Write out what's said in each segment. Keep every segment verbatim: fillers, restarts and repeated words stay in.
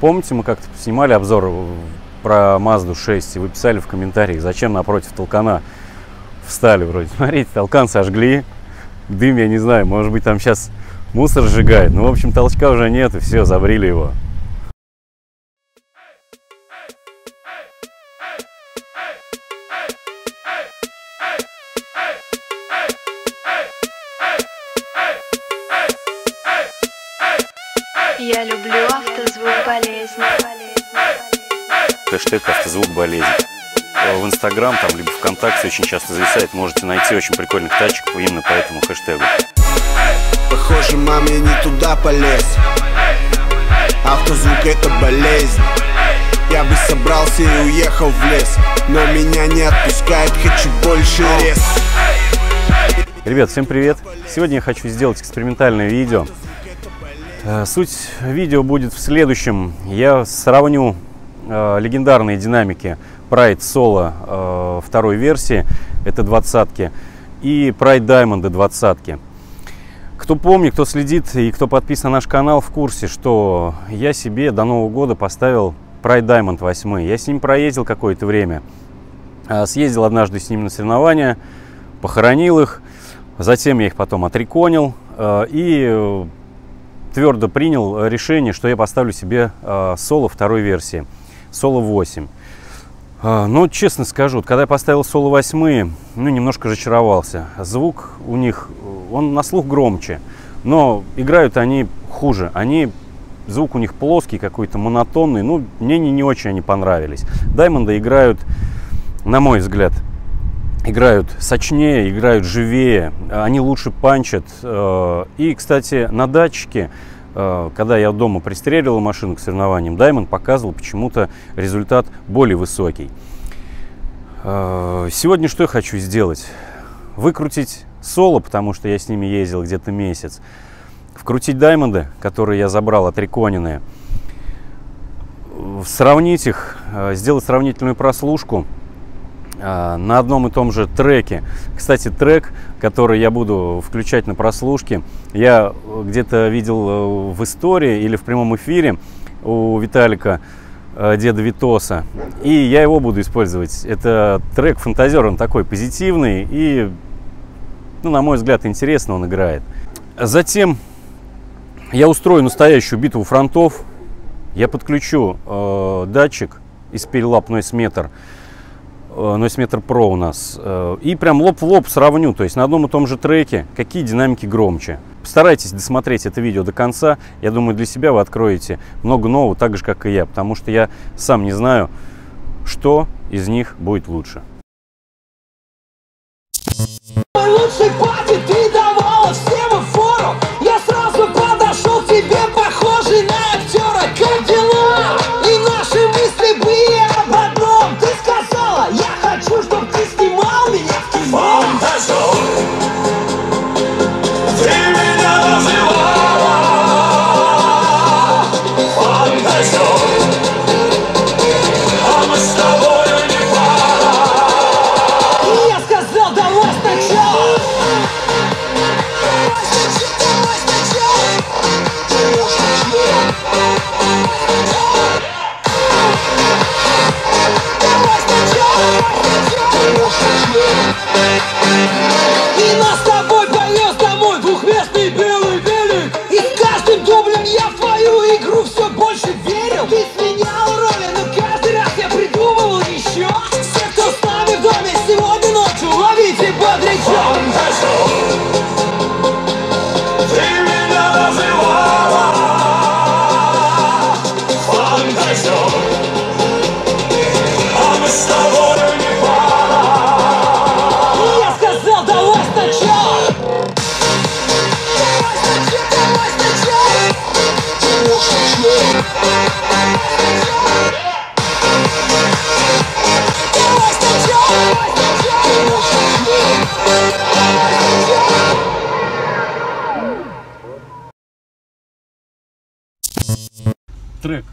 Помните, мы как-то снимали обзор про Мазду шесть, и вы писали в комментариях, зачем напротив толкана встали вроде. Смотрите, толкан сожгли, дым, я не знаю, может быть, там сейчас мусор сжигает. Ну, в общем, толчка уже нет, и все, забрили его. Я люблю автозвук болезни. Хэштег автозвук болезни. В Инстаграм, там, либо ВКонтакте очень часто зависает. Можете найти очень прикольных тачек именно по этому хэштегу. Похоже, мам, я не туда полез. Автозвук — это болезнь. Я бы собрался и уехал в лес, но меня не отпускает, хочу больше рез. Ребят, всем привет! Сегодня я хочу сделать экспериментальное видео. Суть видео будет в следующем. Я сравню э, легендарные динамики Pride Solo э, второй версии, это двадцатки, и Pride Diamond двадцатки. Кто помнит, кто следит и кто подписан на наш канал, в курсе, что я себе до Нового года поставил Pride Diamond восемь. Я с ним проездил какое-то время. Съездил однажды с ним на соревнования, похоронил их, затем я их потом отреконил э, и... твердо принял решение, что я поставлю себе соло второй версии, соло восемь. Но честно скажу, когда я поставил соло восемь, ну, немножко разочаровался. Звук у них, он на слух громче, но играют они хуже. Они, звук у них плоский, какой-то монотонный, ну, мне не, не очень они понравились. Даймонды играют, на мой взгляд, играют сочнее, играют живее, они лучше панчат. И, кстати, на датчике, когда я дома пристреливал машину к соревнованиям, Diamond показывал почему-то результат более высокий. Сегодня что я хочу сделать? Выкрутить соло, потому что я с ними ездил где-то месяц. Вкрутить даймонды, которые я забрал, отреконенные. Сравнить их, сделать сравнительную прослушку на одном и том же треке. Кстати, трек, который я буду включать на прослушке, я где-то видел в истории или в прямом эфире у Виталика деда Витоса, и я его буду использовать. Это трек «Фантазер», он такой позитивный и, ну, на мой взгляд, интересно он играет. Затем я устрою настоящую битву фронтов. Я подключу э, датчик эс пи эл Lab Noise Meter Noise Meter Pro у нас, и прям лоб в лоб сравню, то есть на одном и том же треке, какие динамики громче. Постарайтесь досмотреть это видео до конца, я думаю, для себя вы откроете много нового, так же, как и я, потому что я сам не знаю, что из них будет лучше. Лучше хватит, ты давала всем фору, я сразу подошел к тебе, похожий на актера, как дела? И наши мысли были об одном, ты сказала, я хочу, чтобы ты снимал меня в кино. Фантазер, ты меня называла фантазер, а мы с тобой не пара. И я сказал, давай сначала. И нас с тобой повез домой двухместный белый велик. И с каждым дублем я в твою игру все больше верил. Ты сменял роли, но каждый раз я придумывал еще. Все, кто с нами в доме, сегодня ночью ловите бодрячок. Трек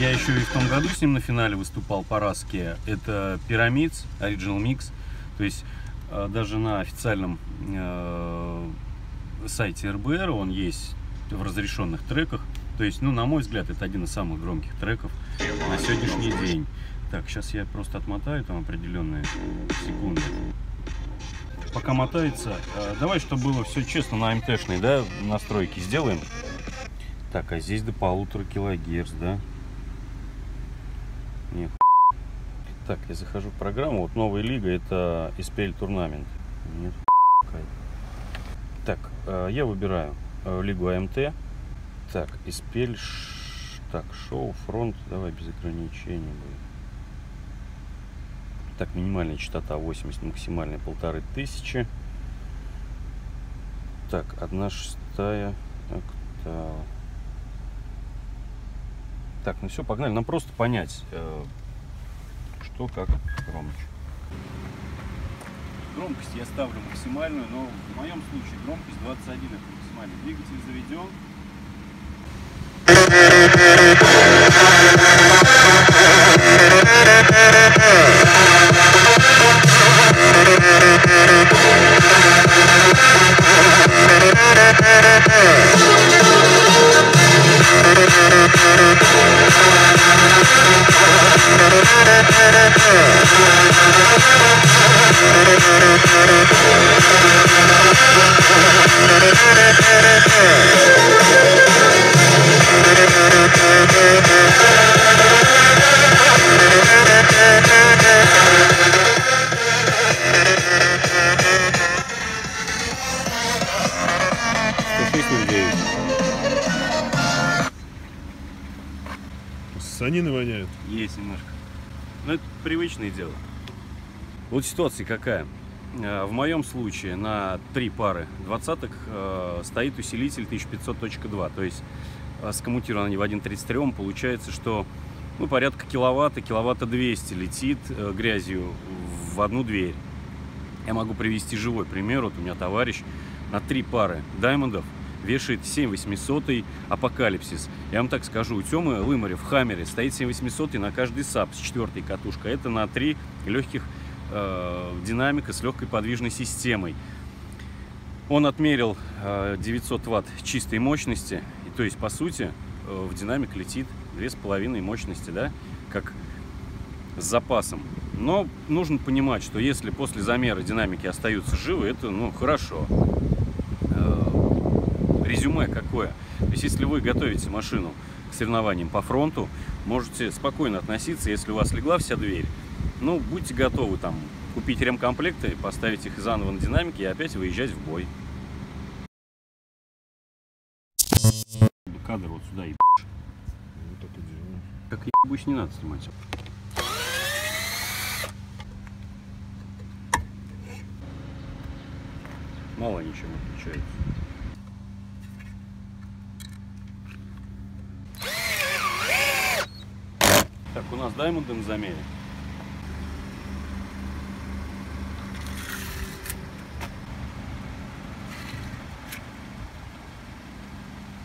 я еще и в том году с ним на финале выступал по Раске, это Pyramids, Original Mix, то есть даже на официальном э, сайте эр бэ эр он есть в разрешенных треках, То есть, ну, на мой взгляд, это один из самых громких треков на сегодняшний день. Так, сейчас я просто отмотаю там определенные секунды. Пока мотается, давай, чтобы было все честно, на АМТшной, да, настройки сделаем. Так, а здесь до полутора килогерц, да? Нет. Так, я захожу в программу. Вот новая лига, это эс пи эл Tournament. Нет. Так, я выбираю лигу АМТ. Так, эс пи эл, так, шоу, фронт, давай без ограничений будет. Так, минимальная частота восемьдесят, максимальная полторы тысячи. Так, одна шестая октава. Так, ну все, погнали. Нам просто понять, э, что как громче. Громкость я ставлю максимальную, но в моем случае громкость двадцать один, это максимальный. Двигатель заведен. Санины воняют. Есть немножко. Но это привычное дело. Вот ситуация какая. В моем случае на три пары двадцаток стоит усилитель тысяча пятьсот точка два. То есть скоммутированы они в один тридцать три. Получается, что ну, порядка киловатта, киловатта двести летит грязью в одну дверь. Я могу привести живой пример. Вот у меня товарищ на три пары даймондов вешает семь восемьсот Апокалипсис. Я вам так скажу, у Тёмы Лымаря в Хаммере стоит семь восемьсот на каждый саб с четвертой катушкой. Это на три легких э, динамика с легкой подвижной системой. Он отмерил э, девятьсот ватт чистой мощности. И, то есть, по сути, э, в динамик летит две с половиной мощности, да, как с запасом. Но нужно понимать, что если после замера динамики остаются живы, это, ну, хорошо. Резюме какое? То есть, если вы готовите машину к соревнованиям по фронту, можете спокойно относиться, если у вас легла вся дверь, ну, будьте готовы там купить ремкомплекты, поставить их заново на динамике и опять выезжать в бой. Кадр вот сюда еб***ь. Вот так и делаем. Так еб***ь не надо снимать. Мало ничего отличается. Так, у нас даймонды на замере.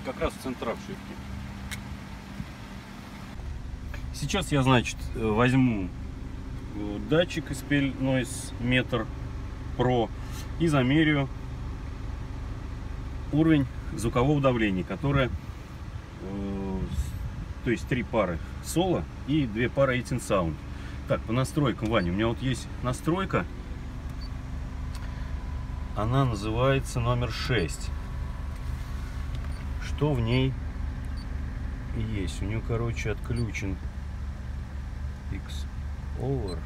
Как раз в центра вшивки. Сейчас я, значит, возьму датчик эс пи эл Noise Meter Pro и замерю уровень звукового давления, которое... То есть три пары соло и две пары восемнадцать саунд. Так, по настройкам, Ваня, у меня вот есть настройка. Она называется номер шесть. Что в ней есть? У нее, короче, отключен X-Over.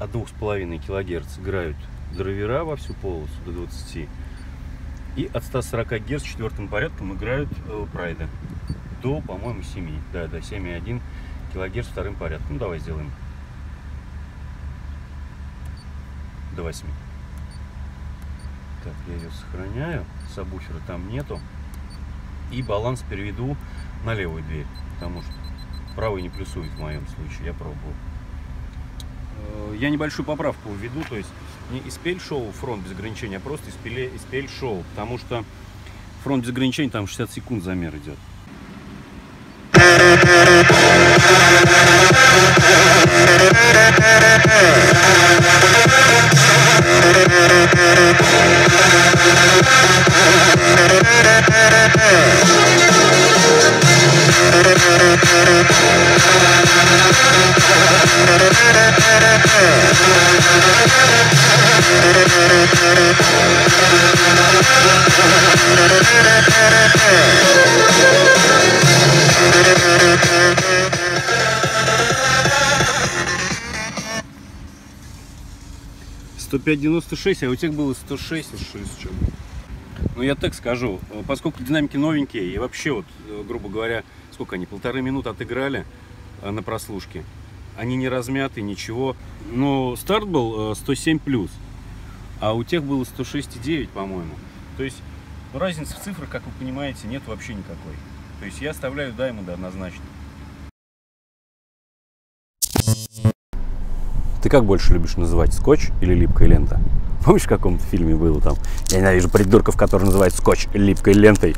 От двух с половиной килогерц играют драйвера во всю полосу до двадцати. И от ста сорока герц четвертым порядком играют прайда до, по-моему, семи. Да, до семи и одной килогерц вторым порядком. Ну, давай сделаем до восьми. Так, я ее сохраняю. Сабвуфера там нету. И баланс переведу на левую дверь, потому что правый не плюсует в моем случае. Я пробовал. Я небольшую поправку введу, то есть... Не эс пи эл шоу фронт без ограничения, а просто эс пи эл шоу, потому что фронт без ограничений там шестьдесят секунд замер идет. сто пять девяносто шесть, а у тех было сто шесть и шесть. Ну я так скажу, поскольку динамики новенькие, и вообще, вот, грубо говоря, сколько они, полторы минуты отыграли на прослушке, они не размяты, ничего. Но старт был сто семь плюс, а у тех было сто шесть и девять, по-моему. То есть разницы в цифрах, как вы понимаете, нет вообще никакой. То есть я оставляю Diamond однозначно. Ты как больше любишь называть, скотч или липкая лента? Помнишь, в каком-то фильме было там? Я ненавижу придурков, которые называют скотч липкой лентой.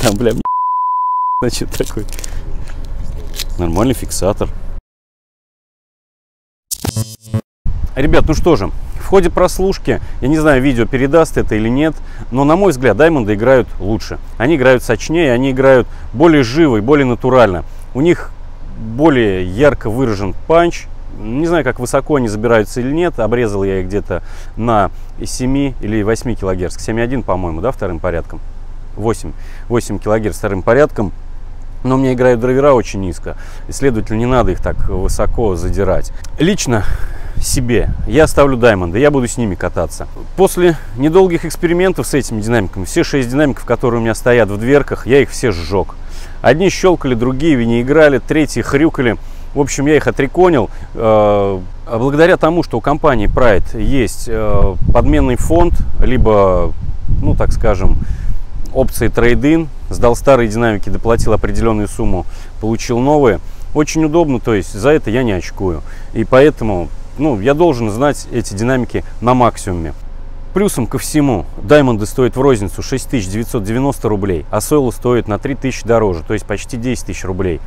Там, бля, значит, такой. Нормальный фиксатор. Ребят, ну что же, в ходе прослушки, я не знаю, видео передаст это или нет, но, на мой взгляд, Даймонды играют лучше. Они играют сочнее, они играют более живо и более натурально. У них более ярко выражен панч. Не знаю, как высоко они забираются или нет. Обрезал я их где-то на семь или восемь килогерц. семь и один, по-моему, да, вторым порядком. восемь. восемь килогерц вторым порядком. Но мне играют драйвера очень низко. И, следовательно, не надо их так высоко задирать. Лично себе я ставлю Diamond, и я буду с ними кататься. После недолгих экспериментов с этими динамиками, все шесть динамиков, которые у меня стоят в дверках, я их все сжег. Одни щелкали, другие не играли, третьи хрюкали. В общем, я их отреконил. Благодаря тому, что у компании Pride есть подменный фонд, либо, ну так скажем, опции трейд-ин, сдал старые динамики, доплатил определенную сумму, получил новые. Очень удобно, то есть за это я не очкую. И поэтому, ну, я должен знать эти динамики на максимуме. Плюсом ко всему, Даймонды стоят в розницу шесть тысяч девятьсот девяносто рублей, а Сойло стоит на три тысячи дороже, то есть почти десять тысяч рублей.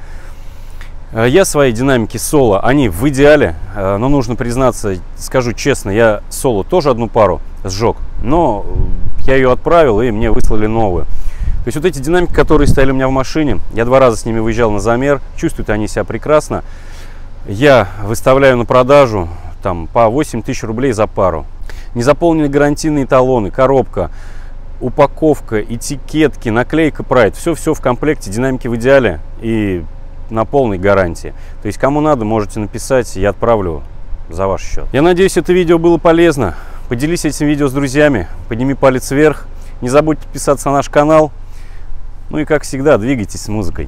Я свои динамики соло, они в идеале, но нужно признаться, скажу честно, я соло тоже одну пару сжег, но я ее отправил и мне выслали новую. То есть вот эти динамики, которые стояли у меня в машине, я два раза с ними выезжал на замер, чувствуют они себя прекрасно. Я выставляю на продажу там по восемь тысяч рублей за пару. Незаполненные гарантийные талоны, коробка, упаковка, этикетки, наклейка Pride, все-все в комплекте, динамики в идеале и на полной гарантии. То есть кому надо, можете написать, я отправлю за ваш счет. Я надеюсь, это видео было полезно. Поделись этим видео с друзьями, подними палец вверх, не забудь подписаться на наш канал. Ну и как всегда, двигайтесь с музыкой.